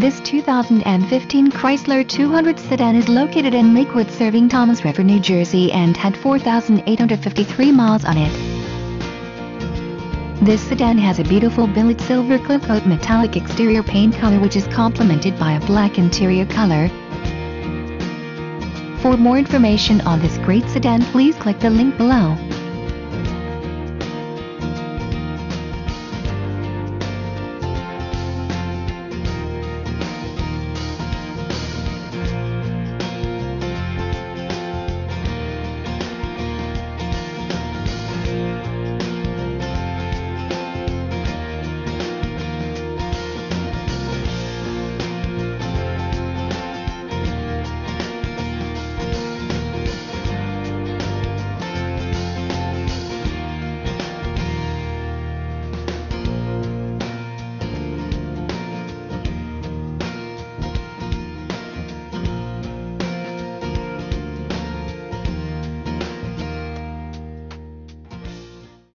This 2015 Chrysler 200 sedan is located in Lakewood, serving Toms River, New Jersey, and had 4,853 miles on it. This sedan has a beautiful Billet Silver Clearcoat Metallic exterior paint color, which is complemented by a black interior color. For more information on this great sedan, please click the link below.